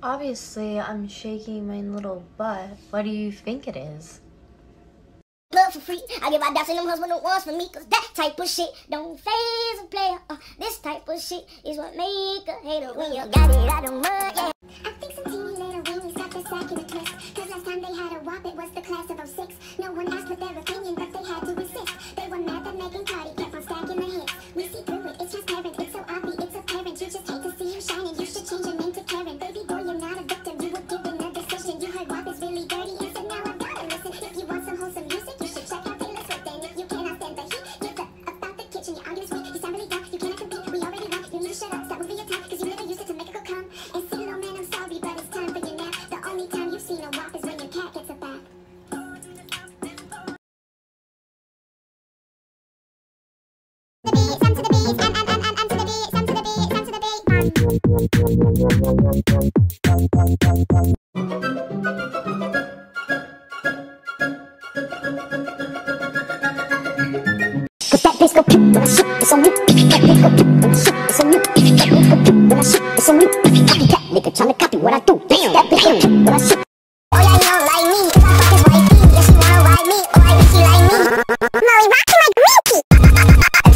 Obviously, I'm shaking my little butt. What do you think it is? Love for free. I give my doubts and them husband don't want for me, cause that type of shit don't phase a player. This type of shit is what make a hater. When you got it out of mud, yeah. I think some teeny little weenies got the sack in the twist, cause last time they had a whop, it was the class of 06. No one asked for their opinion, but they had to resist. They were mad that Megan Cardi kept on stacking their hits. We see through it, it's transparent, it's so obvious, it's apparent. You just hate to see you shining. You should change your name to Karen. Baby boy, you're not a victim, you were given a decision. You heard whop is really dirty, and so now I gotta listen. If you want some wholesome music, you should check out Taylor Swift. And if you cannot stand the heat, give up about the kitchen. Your argument's weak, you sound really dumb, you cannot compete. We already won, you need to shut up, stop moving your time, cause you never used it to make a girl come. And see, little man, I'm sorry, but it's time for you now. The only time you've seen a whop is when your cat gets a bath. Nigga trying to copy what I do. Damn, that bitch gon' kick what I shoot. Oh, yeah, you don't like me. Fuckin' wifey, yeah, she wanna ride me. Oh, I guess she like me. Molly rockin' like Mickey. I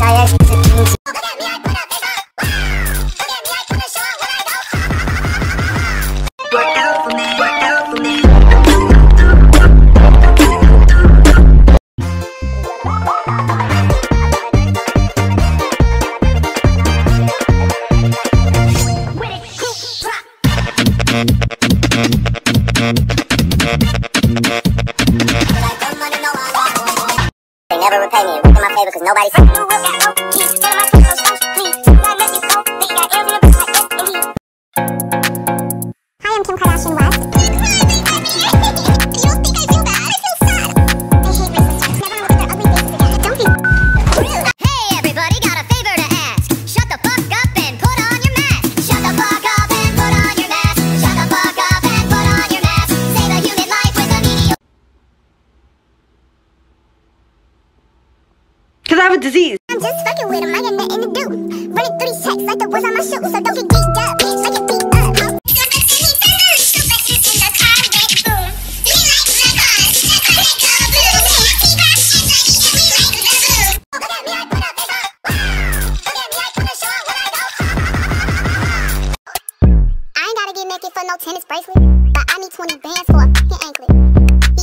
tell ya, she's a king. Look at me, I put a face on. Look at me, I put a show on when I go. Work out for me, work out for me. Because nobody said you will get no peace. Tell my kids so please. God let me go. Think you got ears in a bitch like that and he. Hi, I'm Kim Kardashian West. You think I feel bad? I feel sad. I hate my sisters. Never want to look at their ugly faces again. Don't be. Hey, everybody got a favor to ask. Shut the fuck up and put on your mask. Shut the fuck up and put on your mask. Shut the fuck up and put on your mask. Save a human life with a mediocre. I have a disease. I'm just fucking with him, I got nothing to do. Running through these texts like the words on my shoes. So don't get geeked up, bitch, I get beat up. Go back to the car, went boom. We like the cars, that's why they go boom. We got shit like we like the boom. Look at me, I put a face on. Look at me, I put a show on when I go. I ain't gotta get naked for no tennis bracelet, but I need 20 bands for a fucking anklet.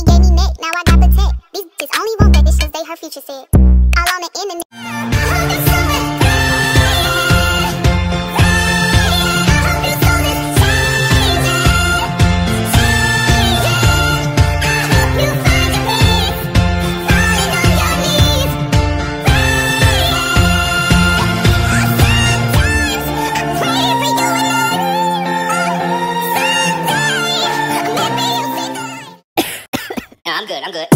He gave me neck, now I got the tech. These bitches only want that this cause they her future said. On the internet. I'm good, I'm good.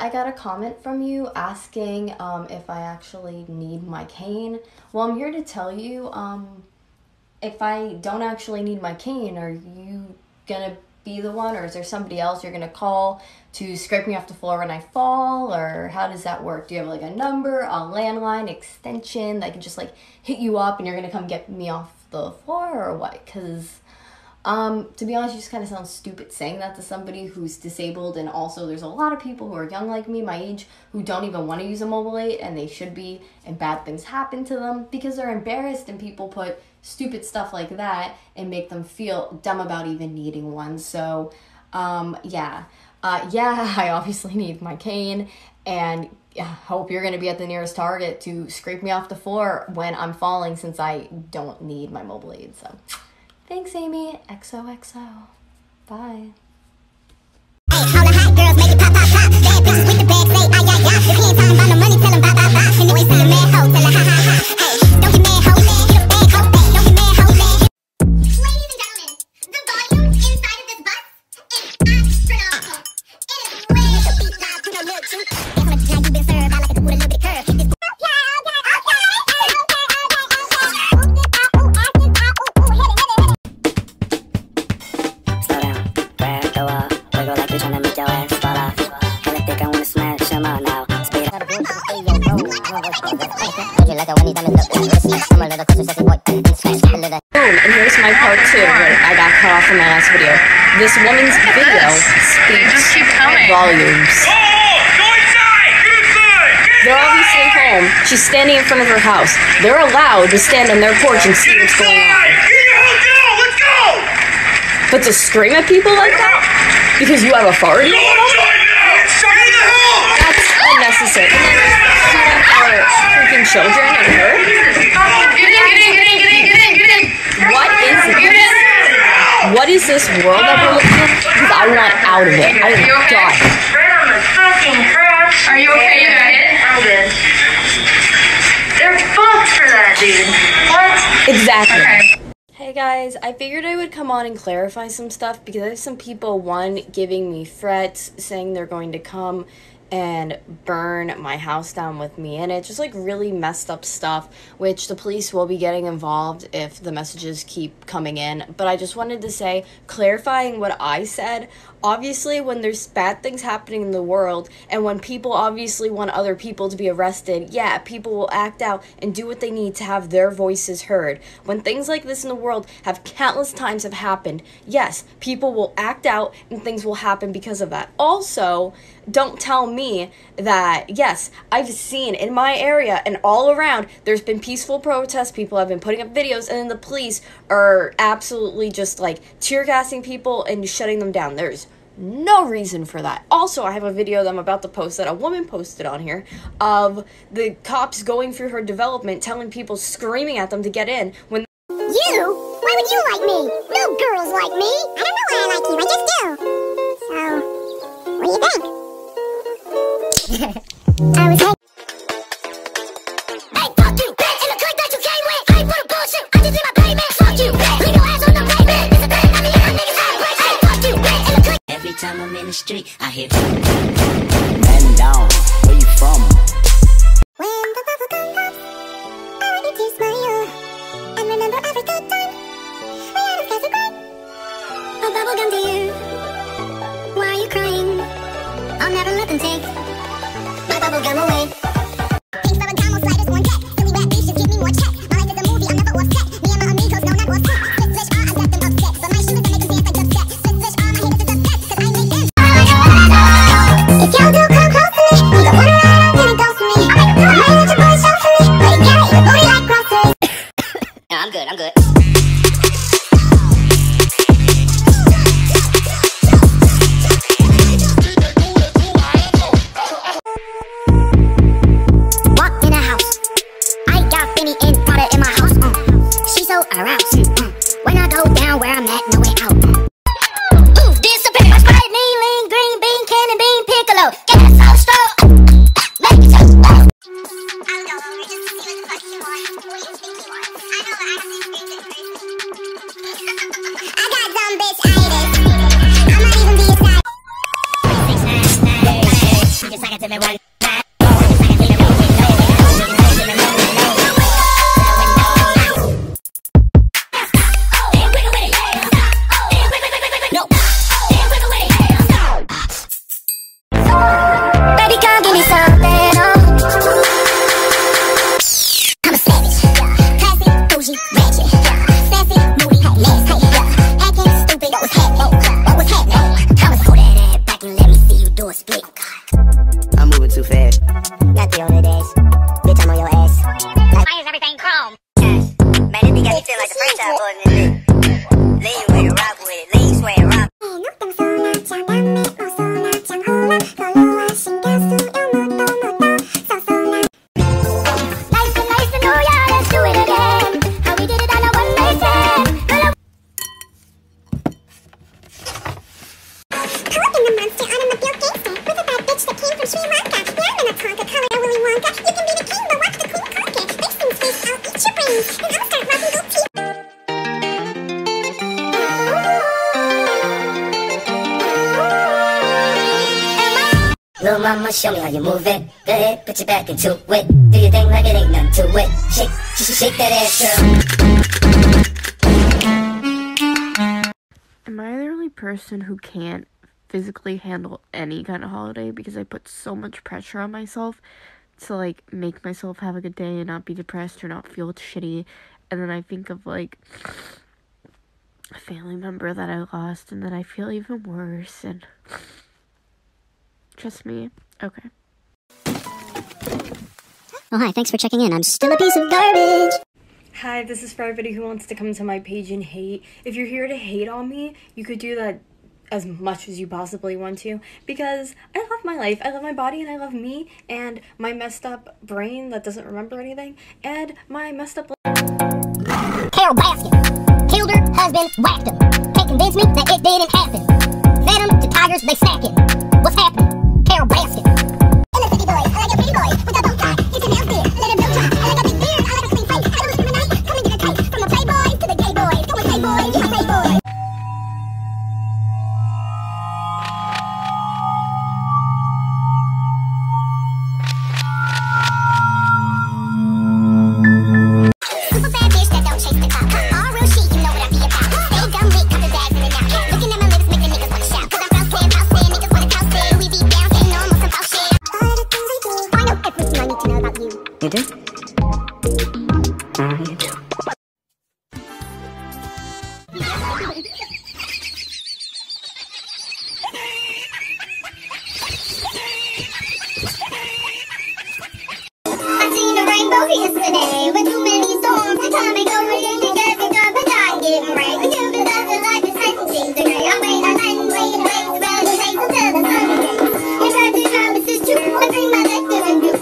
I got a comment from you asking if I actually need my cane. Well, I'm here to tell you if I don't actually need my cane, are you gonna be the one, or is there somebody else you're gonna call to scrape me off the floor when I fall, or how does that work? Do you have like a number, a landline, extension that can just like hit you up and you're gonna come get me off the floor, or what? Because to be honest, you just kind of sound stupid saying that to somebody who's disabled, and also there's a lot of people who are young like me, my age, who don't even want to use a mobile aid, and they should be, and bad things happen to them because they're embarrassed, and people put stupid stuff like that and make them feel dumb about even needing one. So, yeah, I obviously need my cane, and I hope you're going to be at the nearest Target to scrape me off the floor when I'm falling, since I don't need my mobile aid, so... Thanks, Amy. XOXO. Bye. Hey, all the hot girls make it pop, pop, pop. Bad bitches with the bags say, ah, yeah, yeah. If he ain't talking about no money, tell him bye, bye, bye. And always sign mad ho, tell her ha, ha, ha. Hey, don't get mad ho, man. Hit a bag ho, man. Don't get mad ho, man. Ladies and gentlemen, the volume inside of this bus is astronomical. It is way to beat live to the milk too. That's how much time you've been served. I like it to put a little bit of curve. Okay, okay, okay, okay, okay, okay, okay. And here's my part two where I got cut off from my last video. This woman's video speaks volumes. They're obviously home. She's standing in front of her house. They're allowed to stand on their porch and see what's going on. But to scream at people like that? Because you have authority? That's unnecessary. And then shooting our freaking children at her? What is this? What is this world that we're looking at? Because I want out of it. I want to die. Are you okay? You got it? I'm good. They're fucked for that, dude. What? Exactly. Okay. Hey guys, I figured I would come on and clarify some stuff because I have some people, one, giving me threats, saying they're going to come and burn my house down with me in it, just like really messed up stuff, which the police will be getting involved if the messages keep coming in. But I just wanted to say, clarifying what I said, obviously when there's bad things happening in the world and when people obviously want other people to be arrested, yeah, people will act out and do what they need to have their voices heard. When things like this in the world have countless times have happened, yes, people will act out and things will happen because of that. Also, don't tell me that, yes, I've seen in my area and all around, there's been peaceful protests, people have been putting up videos, and then the police are absolutely just like tear gassing people and shutting them down. There's no reason for that. Also, I have a video that I'm about to post that a woman posted on here of the cops going through her development, telling people, screaming at them to get in. When you? Why would you like me? No girls like me. I don't know why I like you, I just do. So, what do you think? I was like, hey, fuck you, bitch, in the clique that you came with. I ain't for the bullshit, I just need my payment. Fuck you, bitch, leave your ass on the pavement. It's a thing, I mean, I'm niggas out of place. Hey, fuck you, bitch, in the clique. Every time I'm in the street, I hear man down, where you from? When the bubble gum pops, I want you to smile. And remember every good time, we had a pleasant ride. A bubble gum to you, why are you crying? I'll never let them take bubble gum away. Pink bubble gum will slide us one check. Silly rat bitch, just give me more check. My life is a movie, I'm never upset. Me and my amigos, no, not upset. Swish, swish, ah, I got them upset. But my shoes, I make them dance like upset. Swish, swish, ah, my haters is upset. Cause I make them. If y'all do come close to me, we gon' wanna ride up and it goes for me. I make them cry, let your boy show for me. But yeah, your booty like groceries. No, I'm good, I'm good. Little mama, show me how you move it. Go ahead, put your back into it. Do your thing like it ain't nothing to it. Shake, shake that ass, girl. Am I the only person who can't physically handle any kind of holiday because I put so much pressure on myself to, like, make myself have a good day and not be depressed or not feel shitty. And then I think of, like, a family member that I lost, and then I feel even worse, and trust me. Okay. Oh, hi, thanks for checking in. I'm still a piece of garbage. Hi, this is for everybody who wants to come to my page and hate. If you're here to hate on me, you could do that as much as you possibly want to, because I love my life, I love my body, and I love me, and my messed up brain that doesn't remember anything, and my messed up Carole Baskin killed her husband, whacked him. Can't convince me that it didn't happen. Fed him to tigers, they snack him. What's happening? Carole Baskin. I'm a pretty boy, I like a pretty boy with a bow tie. It's an elf beer, I like a bow tie. I like a big beard, I like a clean face. I don't look from the night, coming to the tight. From a playboy to the gay boy, from a playboy to a playboy. You do? You do. I've seen a rainbow yesterday with too many storms and time ago we didn't get the job, but I didn't break. We do love the life is hiding, she's the gray. I'm waiting, I'm hiding, waiting, waiting, waiting, waiting until the sun again. If I do promises true, I bring my life to the new.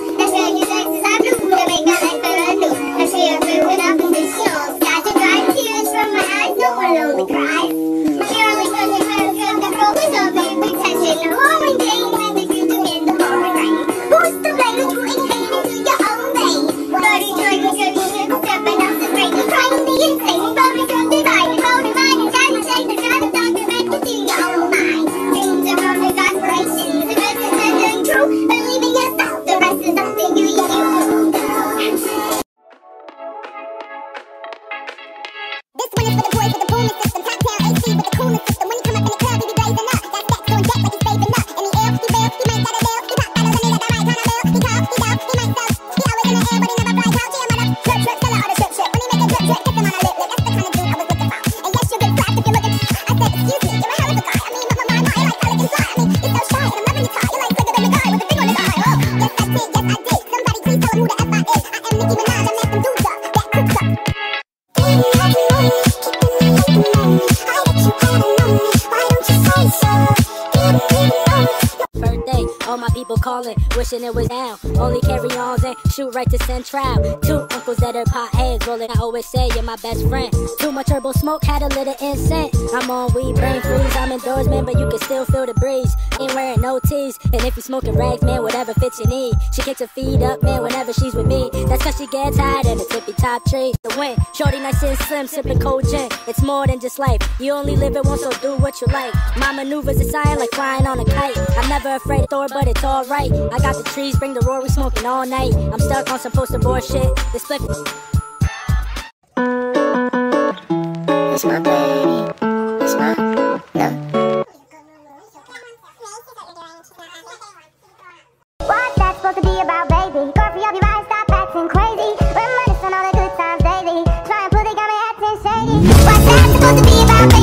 Calling, wishing it was now. Only carry on and shoot right to central. Two uncles that are pot heads rolling. I always say you're my best friend. Too much herbal smoke, had a little incense. I'm on weed, brain freeze. I'm indoors, man, but you can still feel the breeze. Ain't wearing no tees, and if you smoking rags, man, whatever fits your need. She kicks her feet up, man, whenever she's with me. That's cause she gets high in the tippy top tree. The wind, shorty nice and slim, sipping cold gin. It's more than just life. You only live it once, so do what you like. My maneuvers are silent like flying on a kite. I'm never afraid of Thor, but it's all right. I got the trees, bring the roar, we smoking all night. I'm stuck on some poster board shit. This flip. It's my baby. It's my love. What's that supposed to be about, baby? Girl, free up your eyes, stop acting crazy. Reminisce on all the good times daily. Try and pull they got my acting shady. What's that supposed to be about, baby?